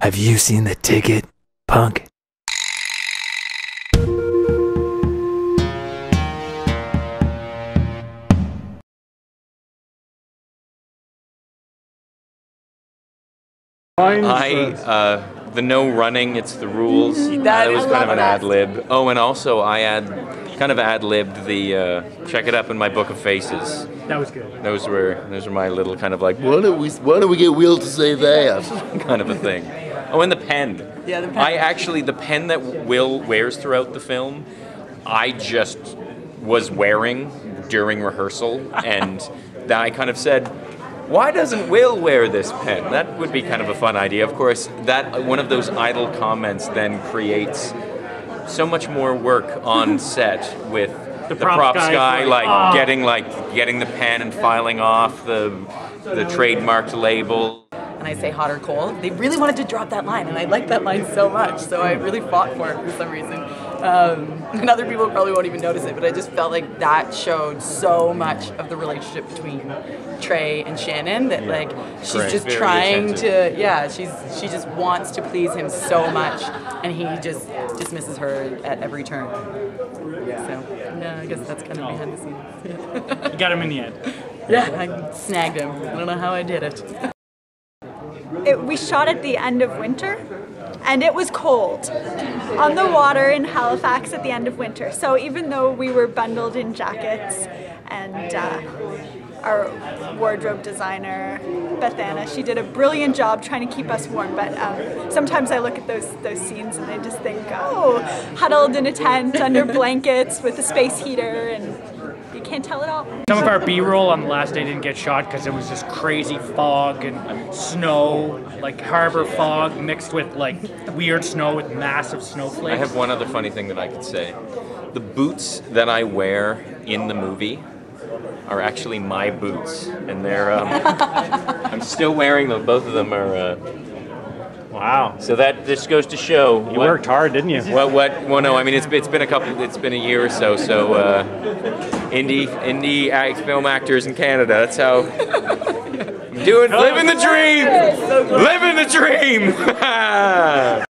Have you seen the ticket, punk? The no running, it's the rules. That was kind of an ad lib. Oh, and also I ad libbed the check it up in my book of faces. That was good. Those were my little kind of like why do we get Will to say that kind of a thing. Oh, and the pen. Yeah, the pen. The pen that Will wears throughout the film, I just was wearing during rehearsal, and then I kind of said, why doesn't Will wear this pen? That would be kind of a fun idea. Of course, that one of those idle comments then creates so much more work on set with the props guy like getting the pen and filing off the trademarked label. And I say hot or cold. They really wanted to drop that line, and I liked that line so much, so I really fought for it for some reason. And other people probably won't even notice it, but I just felt like that showed so much of the relationship between Trey and Shannon, that like she's just trying to, she just wants to please him so much, and he just dismisses her at every turn. So yeah, I guess that's kind of behind the scenes. You got him in the end. Yeah, I snagged him. I don't know how I did it. We shot at the end of winter, and it was cold on the water in Halifax at the end of winter. So even though we were bundled in jackets, and our wardrobe designer, Bethanna, she did a brilliant job trying to keep us warm. But sometimes I look at those scenes and I just think, oh, huddled in a tent under blankets with a space heater, and you can't tell at all. Some of our B-roll on the last day didn't get shot because it was just crazy fog and snow, like harbor fog mixed with like weird snow with massive snowflakes. I have one other funny thing that I could say. The boots that I wear in the movie are actually my boots, and they're I'm still wearing them. Both of them are. Wow! So that just goes to show you worked hard, didn't you? Well, no. I mean, it's been a couple. It's been a year or so. So indie film actors in Canada. That's how living the dream. Living the dream.